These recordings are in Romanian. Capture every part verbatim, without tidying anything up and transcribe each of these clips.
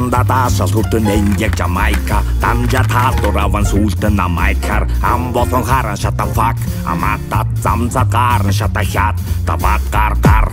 Landa ta și-a slurt în India, Jamaica. Tanja ta, dorava în sult în Amaicar. Am văzut în har, așa ta fac. Am atat, am zagar, așa ta hiat. Ta vat gar-gar.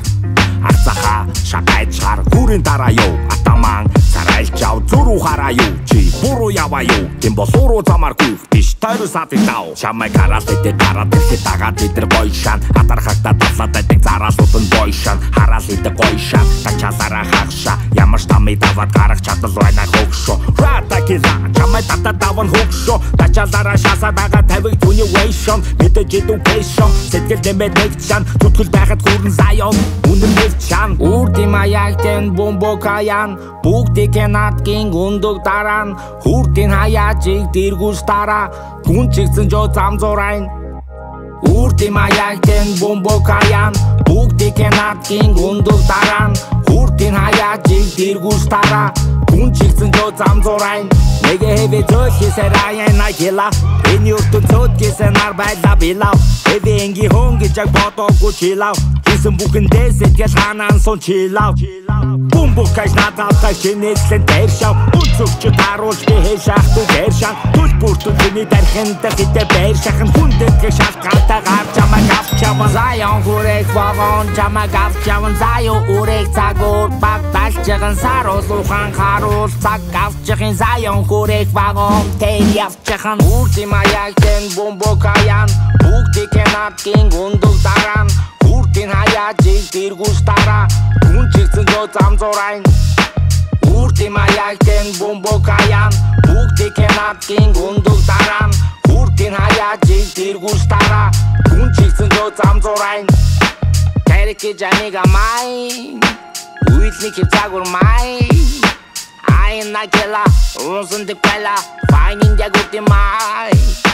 Arzaha, șacai char, curin tarayo, ataman. Sarai chau, zuru harayo, ci buru yavayo. Timbo suru zamarcu, iștairu satitau. Jamaica la sete tara, te taga te terboishan. Atar hakta tasa, te te zara sot în boishan. Harasite koishan, tacha zara haksha. Ямаштами тават гарах чадал байна хөгшөө. Рата киза чамай тата даван хөгшөө. Тачаал дараа шаса дага тавиг түүний вэйшон. Мэдэж эдүкэйшон. Сэтгэл нэмэ нэгчан. Зүтгэл байхад хүрэн заяон. Үнэн нэгчан. Үрд им маяг тэн бомбо каян. Бүгдийг нааткин өндөг дараан. Үрд им хаяажиг дэргүүс дараа. Гүн чигсэн жоо зам зурайн. Үрд им маяг тэн бомбо каян. Бүгдийг нааткин өндөг дараан. Urd im Hayag, dir gustara. Un chixin tot am zorain. Mege hevi tot kiserai en agila. In yurtun tot kisen arbeid la bilau. Hevi engi hongi jag boto kuchilau. Kisen bukin deset geshanan son chilau. Bumbukaj natal kajchinis sen tershau. Unzuk chutaros beheshak tu gershan. Tush burtu dini derhente fite bershakan. Hundet geshak kata garchama gafchavan. Zayon gurek vagon chama gafchavan. Zayon urek zagor bagdash jagan saros luhan haros. Zagaf jagan zayon gurek vagon teryaf jagan. Urdi mayak ten bumbukayan. Bukti kenat king unduk taran. Urtin hayajig dirgustara. Unchixin tot am zorain. Urd im Mаяг тэн бомбо каян. Бүгдийг нааткин өндөг дараан. Урд им Хаяажиг дэргүүс дараа. Гүн чигсэн зөө зам зурайн. Тэрки жанига май. Уйдны кипцагур май. Айн накела. Узын дэпэла. Файнин дягурди май.